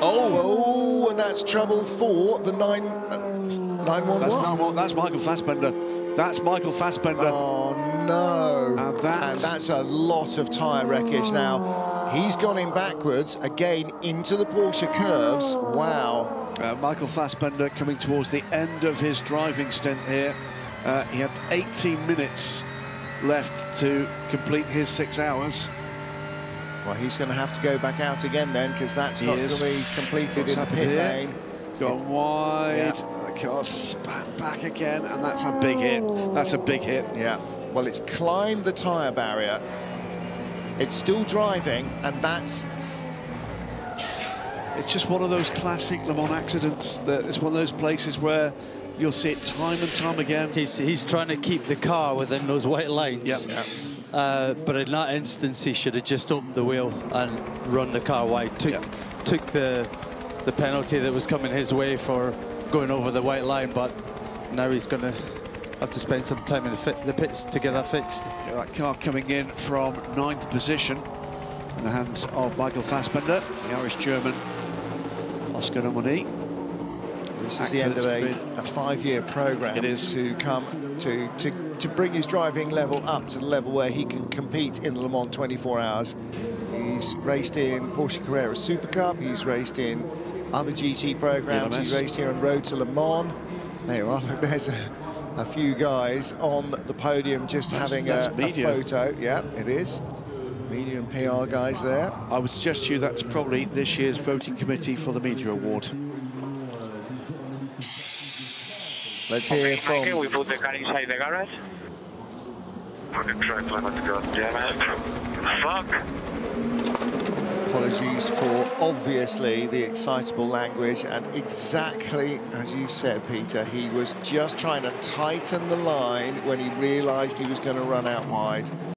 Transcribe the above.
Oh, and that's trouble for the 911. That's 911. That's Michael Fassbender. That's Michael Fassbender. Oh no! And that's a lot of tyre wreckage now. He's gone in backwards again into the Porsche curves. Wow! Michael Fassbender coming towards the end of his driving stint here. He had 18 minutes left to complete his 6 hours. Well, he's going to have to go back out again then, because that's not going to be completed in the pit lane. Gone wide, the car spat back again, and that's a big hit. That's a big hit. Yeah, well, it's climbed the tyre barrier. It's still driving, and that's... It's just one of those classic Le Mans accidents. It's one of those places where you'll see it time and time again. He's trying to keep the car within those white lines. Yep. Yeah. But in that instance, he should have just opened the wheel and run the car wide. Took the penalty that was coming his way for going over the white line, but now he's going to have to spend some time in the pits to get that fixed. Yeah, that car coming in from 9th position in the hands of Michael Fassbender, the Irish-German Oscar Nominee. This is the end of a 5-year programme. It is to come to bring his driving level up to the level where he can compete in the Le Mans 24 hours. He's raced in Porsche Carrera Super Cup, he's raced in other GT programs, he's raced here on Road to Le Mans. There you are, look, there's a few guys on the podium just having a photo. Yeah, it is. Media and PR guys there. I would suggest to you that's probably this year's voting committee for the media award. Let's hear from... Can we put the car inside the garage? Put the truck level to go, fuck! Apologies for, obviously, the excitable language, and exactly as you said, Peter, he was just trying to tighten the line when he realised he was going to run out wide.